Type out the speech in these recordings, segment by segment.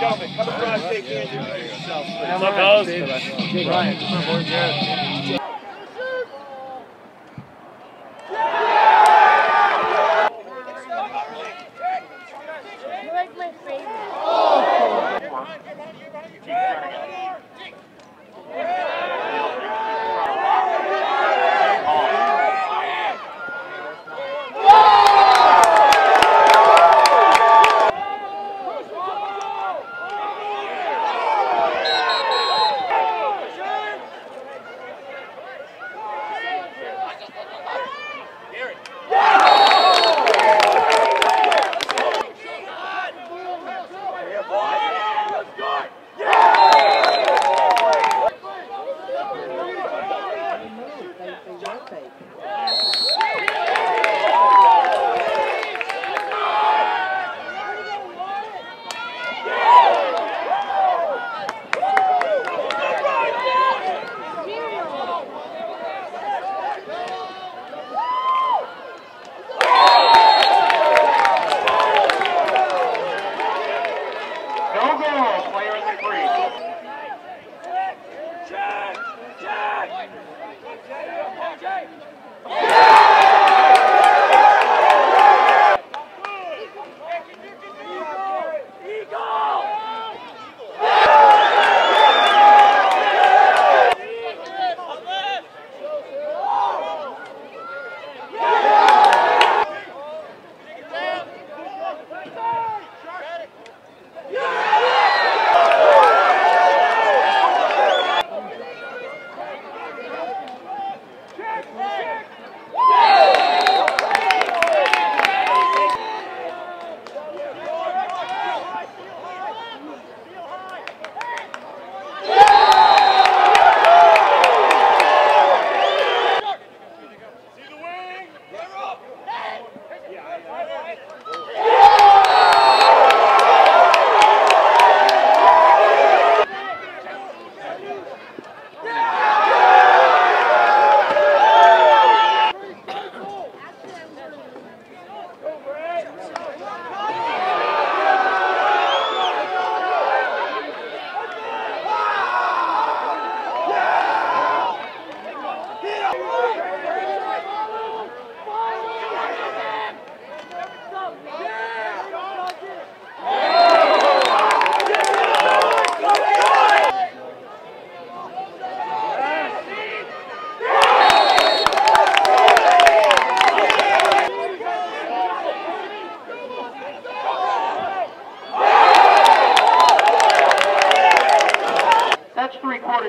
gentlemen, come across, shake hands, introduce yourself. What's up, Ryan, come on board, Jared.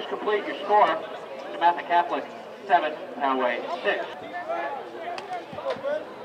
Complete your score. DeMatha Catholic 7, Poway 6.